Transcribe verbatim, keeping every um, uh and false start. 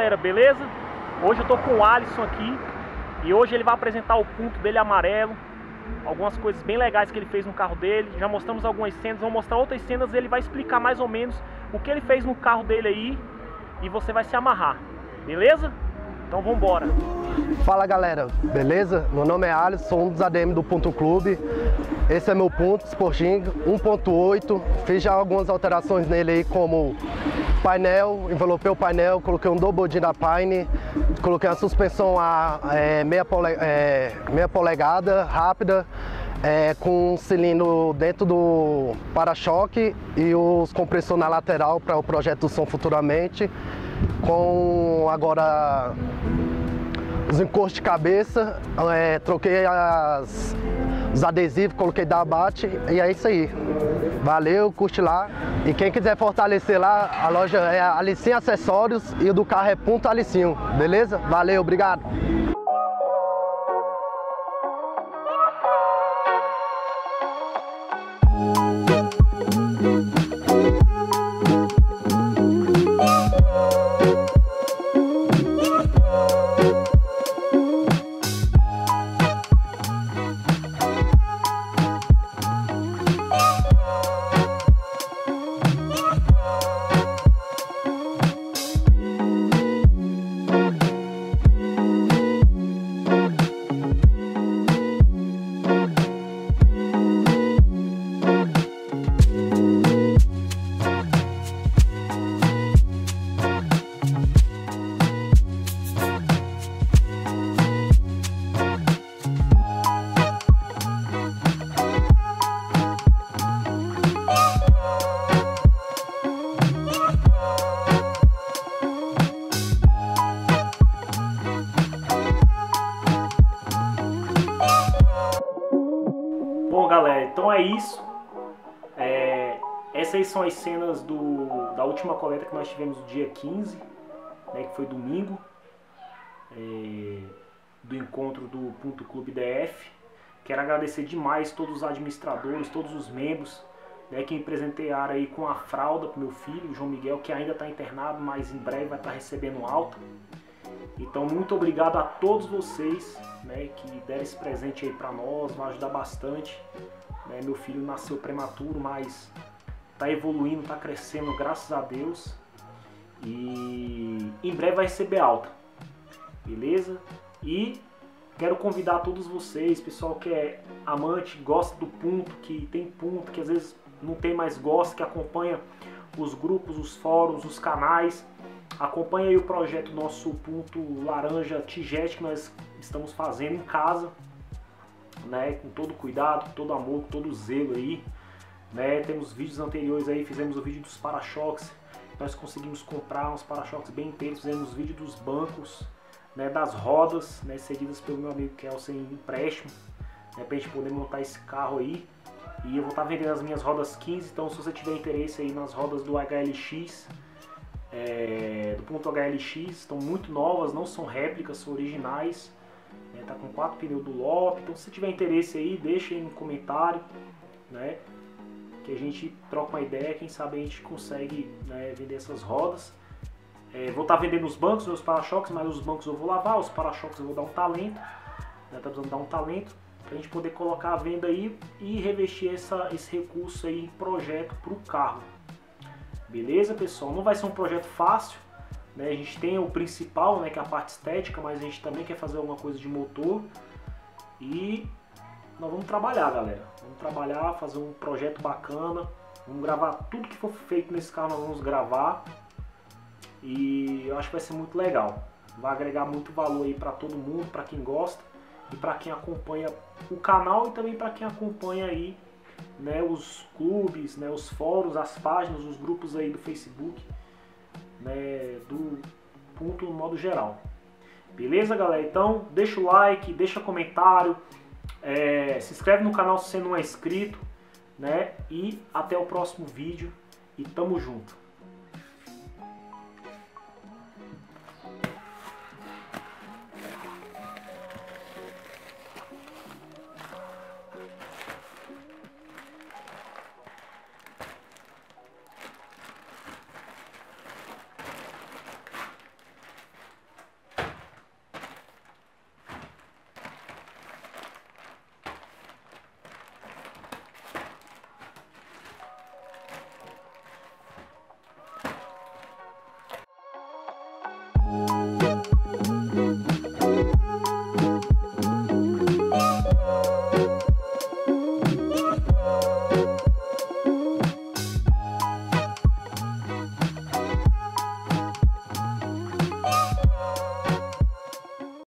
galera, beleza? Hoje eu tô com o Alisson aqui e hoje ele vai apresentar o Punto dele amarelo, algumas coisas bem legais que ele fez no carro dele. Já mostramos algumas cenas, vamos mostrar outras cenas e ele vai explicar mais ou menos o que ele fez no carro dele aí e você vai se amarrar, beleza? Então vamos embora. Fala galera, beleza? Meu nome é Alisson, sou um dos A D M do Punto Clube. Esse é meu Punto Sporting um ponto oito. Fiz já algumas alterações nele aí, como painel, envelopei o painel, coloquei um dobodinho da Pine, coloquei a suspensão a é, meia, pole, é, meia polegada, rápida, é, com um cilindro dentro do para-choque e os compressores na lateral para o projeto do som futuramente. Com agora os encostos de cabeça, é, troquei as, os adesivos, coloquei da abate e é isso aí. Valeu, curte lá. E quem quiser fortalecer lá, a loja é Alicinho Acessórios e o do carro é Punto Alicinho, beleza? Valeu, obrigado. Então é isso, é, essas aí são as cenas do, da última coleta que nós tivemos no dia quinze, né, que foi domingo, é, do encontro do Punto Clube D F. Quero agradecer demais todos os administradores, todos os membros, né, que me presentearam aí com a fralda para o meu filho, o João Miguel, que ainda está internado, mas em breve vai estar tá recebendo alta. Então muito obrigado a todos vocês, né, que deram esse presente aí para nós, vai ajudar bastante. É, meu filho nasceu prematuro, mas tá evoluindo, tá crescendo, graças a Deus. E em breve vai receber alta, beleza? E quero convidar todos vocês, pessoal que é amante, gosta do Punto, que tem Punto, que às vezes não tem mais gosta, que acompanha os grupos, os fóruns, os canais. Acompanha aí o projeto nosso Punto Laranja Tigete que nós estamos fazendo em casa. Né, com todo cuidado, com todo amor, com todo zelo aí, né, temos vídeos anteriores aí, fizemos o vídeo dos para-choques, nós conseguimos comprar uns para-choques bem inteiros, fizemos vídeo dos bancos, né, das rodas, né, cedidas pelo meu amigo Kelsen em empréstimo, né, pra gente poder montar esse carro aí, e eu vou estar tá vendendo as minhas rodas quinze, então se você tiver interesse aí nas rodas do H L X, é, do Punto H L X, estão muito novas, não são réplicas, são originais. É, tá com quatro pneus do Lope, então se você tiver interesse aí, deixa aí no comentário, né, que a gente troca uma ideia, quem sabe a gente consegue, né, vender essas rodas. É, vou estar tá vendendo os bancos, os para-choques, mas os bancos eu vou lavar, os para-choques eu vou dar um talento, né, tá precisando dar um talento, pra gente poder colocar a venda aí e revestir essa, esse recurso aí em projeto pro carro. Beleza, pessoal? Não vai ser um projeto fácil. A gente tem o principal, né, que é a parte estética, mas a gente também quer fazer alguma coisa de motor e nós vamos trabalhar, galera. Vamos trabalhar, fazer um projeto bacana, vamos gravar tudo que for feito nesse carro, nós vamos gravar e eu acho que vai ser muito legal. Vai agregar muito valor aí para todo mundo, para quem gosta e para quem acompanha o canal e também para quem acompanha aí, né, os clubes, né, os fóruns, as páginas, os grupos aí do Facebook. Né, do Punto no modo geral. Beleza, galera? Então deixa o like, deixa comentário, é, se inscreve no canal se você não é inscrito, né? E até o próximo vídeo e tamo junto.